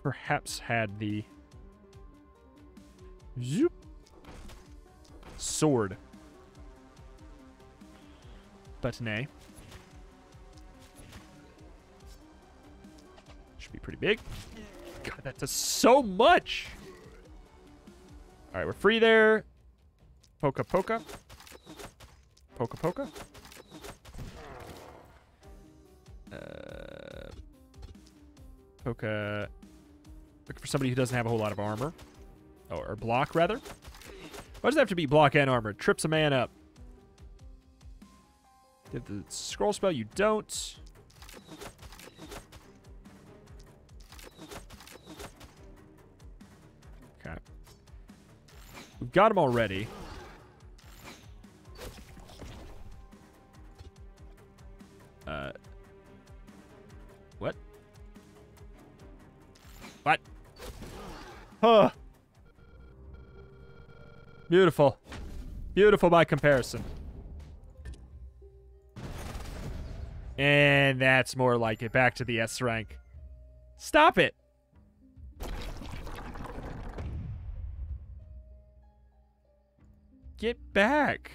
perhaps had the zoop sword. but nay. Should be pretty big. God, that does so much! Alright, we're free there. Poka Poka. Poka Poka. Uh, Poka. Looking for somebody who doesn't have a whole lot of armor. Oh, or block, rather. Why does it have to be block and armor? It trips a man up. Did the scroll spell? You don't. Okay. We've got him already. Uh. What? What? Huh. Beautiful. Beautiful by comparison. And that's more like it. Back to the S rank. Stop it! Get back.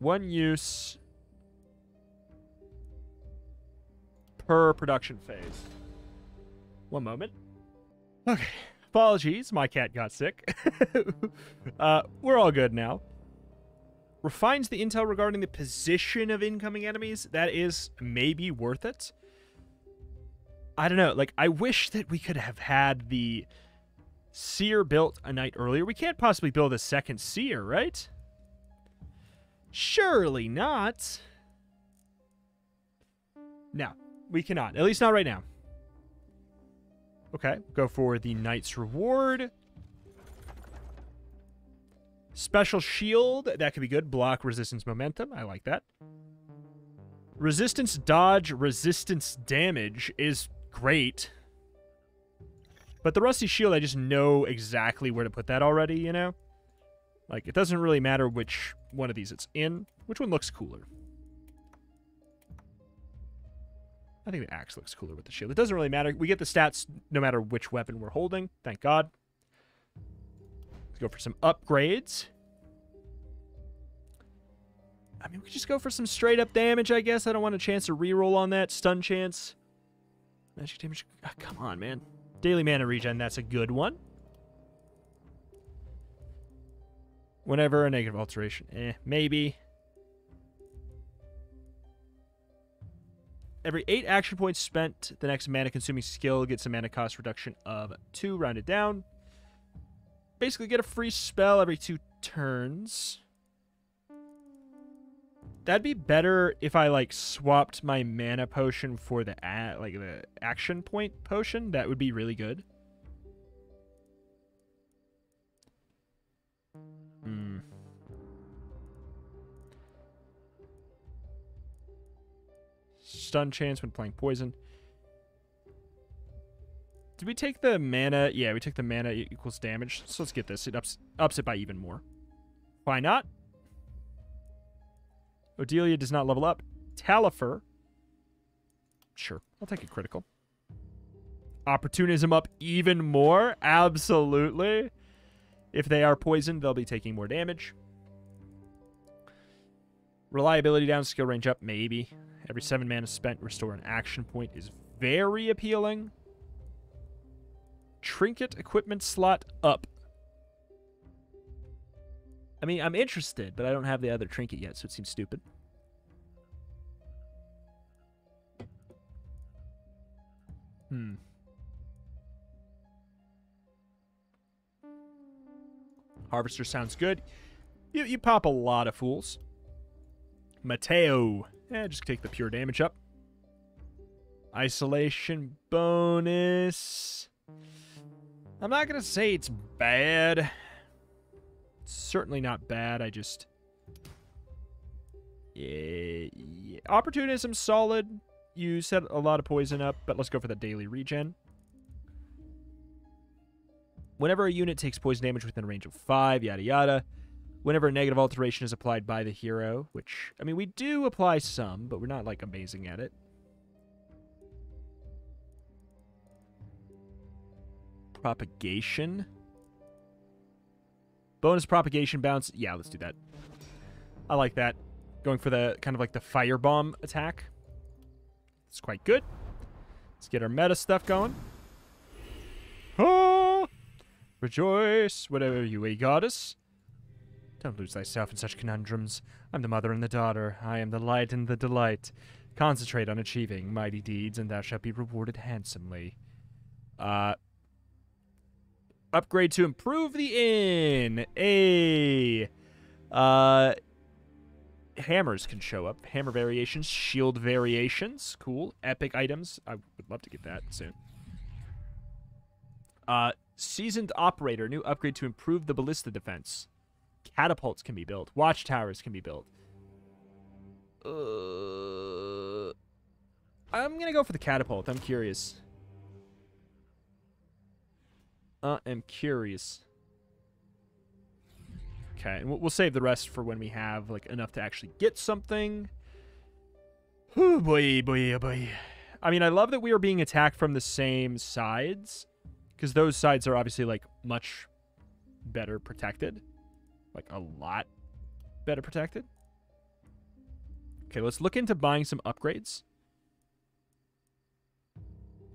One use per production phase. One moment. Okay. Apologies, my cat got sick. uh, we're all good now. Refines the intel regarding the position of incoming enemies. That is maybe worth it. I don't know. Like, I wish that we could have had the seer built a night earlier. We can't possibly build a second seer, right? Surely not. No, we cannot. At least not right now. Okay, go for the Knight's Reward. Special Shield. That could be good. Block, Resistance, Momentum. I like that. Resistance, Dodge, Resistance, Damage is great. But the Rusty Shield, I just know exactly where to put that already, you know? Like, it doesn't really matter which one of these it's in. Which one looks cooler? I think the axe looks cooler with the shield. It doesn't really matter. We get the stats no matter which weapon we're holding. Thank God. Let's go for some upgrades. I mean, we could just go for some straight up damage, I guess. I don't want a chance to reroll on that. Stun chance. Magic damage. Oh, come on, man. Daily mana regen. That's a good one. Whenever a negative alteration. Eh, maybe. Every eight action points spent, the next mana-consuming skill gets a mana cost reduction of two, rounded down. Basically, get a free spell every two turns. That'd be better if I like swapped my mana potion for the like the action point potion. That would be really good. Hmm. Stun chance when playing poison. Did we take the mana? Yeah, we took the mana equals damage. So let's get this. It ups, ups it by even more. Why not? Odelia does not level up. Talifer. Sure. I'll take a critical. Opportunism up even more? Absolutely. If they are poisoned, they'll be taking more damage. Reliability down, skill range up, maybe. Every seven mana spent, restore an action point is very appealing. Trinket equipment slot up. I mean, I'm interested, but I don't have the other trinket yet, so it seems stupid. Hmm. Harvester sounds good. You, you pop a lot of fools. Matteo. Yeah, just take the pure damage up. Isolation bonus. I'm not going to say it's bad. It's certainly not bad. I just... Yeah, yeah. Opportunism, solid. You set a lot of poison up, but let's go for the daily regen. Whenever a unit takes poison damage within a range of five, yada yada. Whenever a negative alteration is applied by the hero, which, I mean, we do apply some, but we're not, like, amazing at it. Propagation. Bonus propagation bounce. Yeah, let's do that. I like that. Going for the kind of like the firebomb attack. It's quite good. Let's get our meta stuff going. Oh! Rejoice, whatever you a goddess. Don't lose thyself in such conundrums. I'm the mother and the daughter. I am the light and the delight. Concentrate on achieving mighty deeds, and thou shalt be rewarded handsomely. Uh, upgrade to improve the inn. A. Uh, hammers can show up. Hammer variations, shield variations. Cool. Epic items. I would love to get that soon. Uh, seasoned operator. New upgrade to improve the ballista defense. Catapults can be built. Watchtowers can be built. Uh, I'm going to go for the catapult. I'm curious. I am curious. Okay, and we'll save the rest for when we have like enough to actually get something. Oh boy, boy, oh boy. I mean, I love that we are being attacked from the same sides, because those sides are obviously like much better protected. Like a lot better protected. Okay, let's look into buying some upgrades.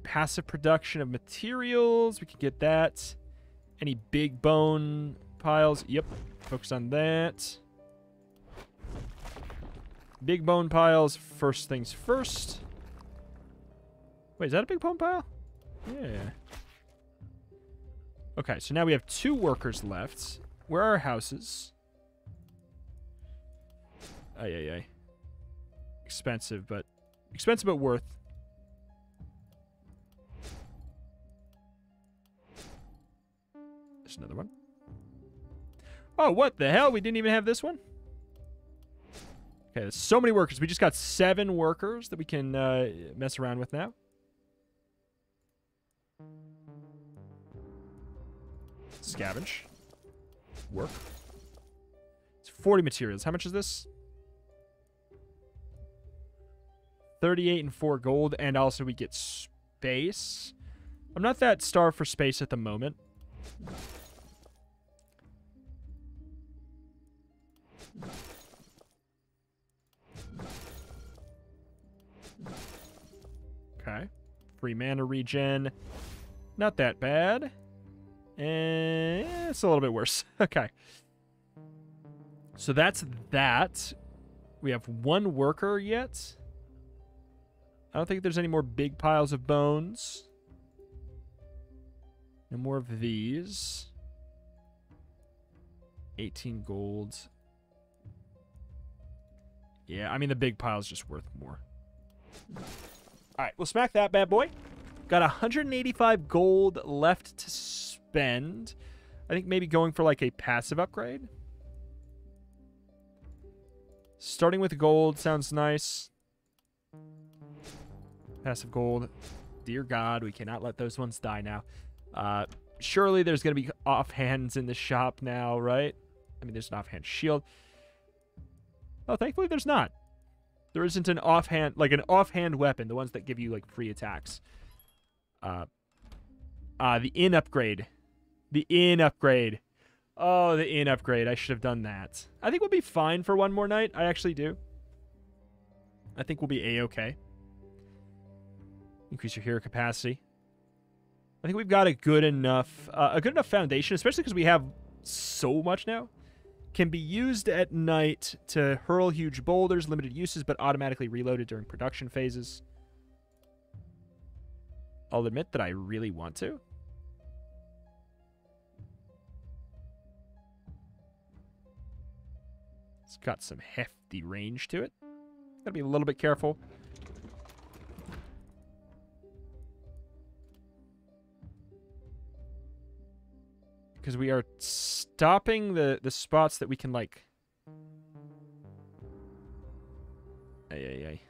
Passive production of materials. We can get that. Any big bone piles? Yep. Focus on that. Big bone piles. First things first. Wait, is that a big bone pile? Yeah. Okay, so now we have two workers left. Where are our houses? Aye, aye, aye. Expensive, but... Expensive, but worth. There's another one. Oh, what the hell? We didn't even have this one? Okay, there's so many workers. We just got seven workers that we can uh, mess around with now. Scavenge. Work. It's forty materials. How much is this? thirty-eight and four gold, and also we get space. I'm not that starved for space at the moment. Okay. Free mana regen. Not that bad. And it's a little bit worse. Okay. So that's that. We have one worker yet. I don't think there's any more big piles of bones. No more of these. eighteen gold. Yeah, I mean, the big pile's just worth more. All right, we'll smack that bad boy. Got one hundred eighty-five gold left to spend. Bend. I think maybe going for like a passive upgrade. Starting with gold sounds nice. Passive gold. Dear God, we cannot let those ones die now. Uh, surely there's going to be offhands in the shop now, right? I mean, there's an offhand shield. Oh, thankfully there's not. There isn't an offhand, like an offhand weapon, the ones that give you like free attacks. Uh, uh, the inn upgrade. The inn upgrade. Oh, the inn upgrade. I should have done that. I think we'll be fine for one more night. I actually do. I think we'll be A-okay. Increase your hero capacity. I think we've got a good enough uh, a good enough foundation, especially because we have so much now. Can be used at night to hurl huge boulders, limited uses, but automatically reloaded during production phases. I'll admit that I really want to. It's got some hefty range to it. Gotta be a little bit careful. Because we are stopping the, the spots that we can, like... Ay, ay, ay.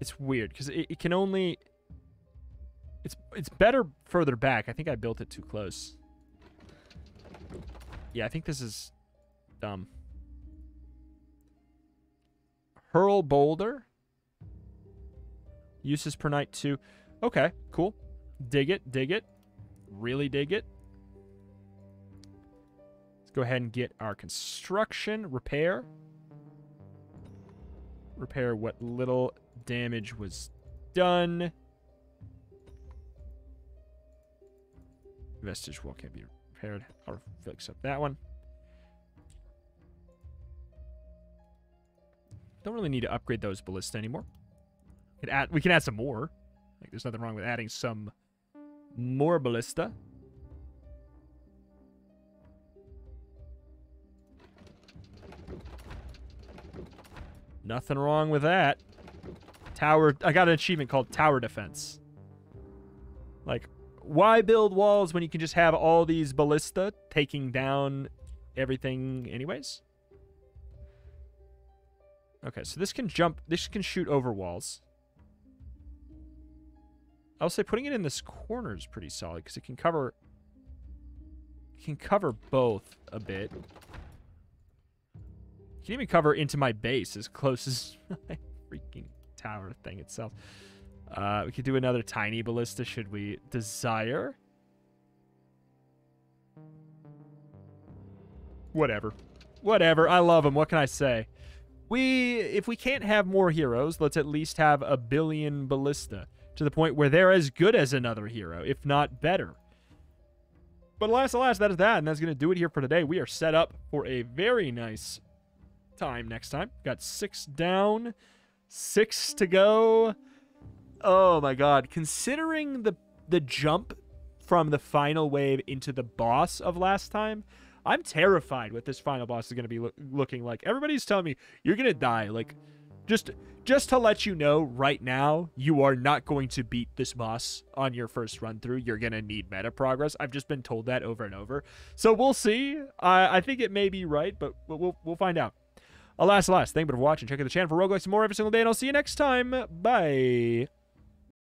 It's weird, because it, it can only... It's it's better further back. I think I built it too close. Yeah, I think this is dumb. Hurl boulder. Uses per night, too. Okay, cool. Dig it, dig it. Really dig it. Let's go ahead and get our construction. Repair. Repair what little damage was done. Vestige wall can't be repaired. I'll fix up that one. Don't really need to upgrade those ballista anymore. We can add, we can add some more. Like, there's nothing wrong with adding some more ballista. Nothing wrong with that. Tower. I got an achievement called Tower Defense. Like, why build walls when you can just have all these ballista taking down everything anyways? Okay, so this can jump. This can shoot over walls. I'll say putting it in this corner is pretty solid because it can cover. It can cover both a bit. It can even cover into my base as close as my freaking tower thing itself. Uh, we could do another tiny ballista should we desire. Whatever, whatever. I love them. What can I say? We, if we can't have more heroes, let's at least have a billion ballista to the point where they're as good as another hero, if not better. But alas, alas, that is that, and that's going to do it here for today. We are set up for a very nice time next time. Got six down, six to go. Oh my god. Considering the, the jump from the final wave into the boss of last time, I'm terrified what this final boss is going to be lo- looking like. Everybody's telling me, you're going to die. Like, just just to let you know, right now, you are not going to beat this boss on your first run through. You're going to need meta progress. I've just been told that over and over. So we'll see. I, I think it may be right, but we'll, we'll find out. Alas, alas, thank you for watching. Check out the channel for roguelikes and more every single day, and I'll see you next time. Bye.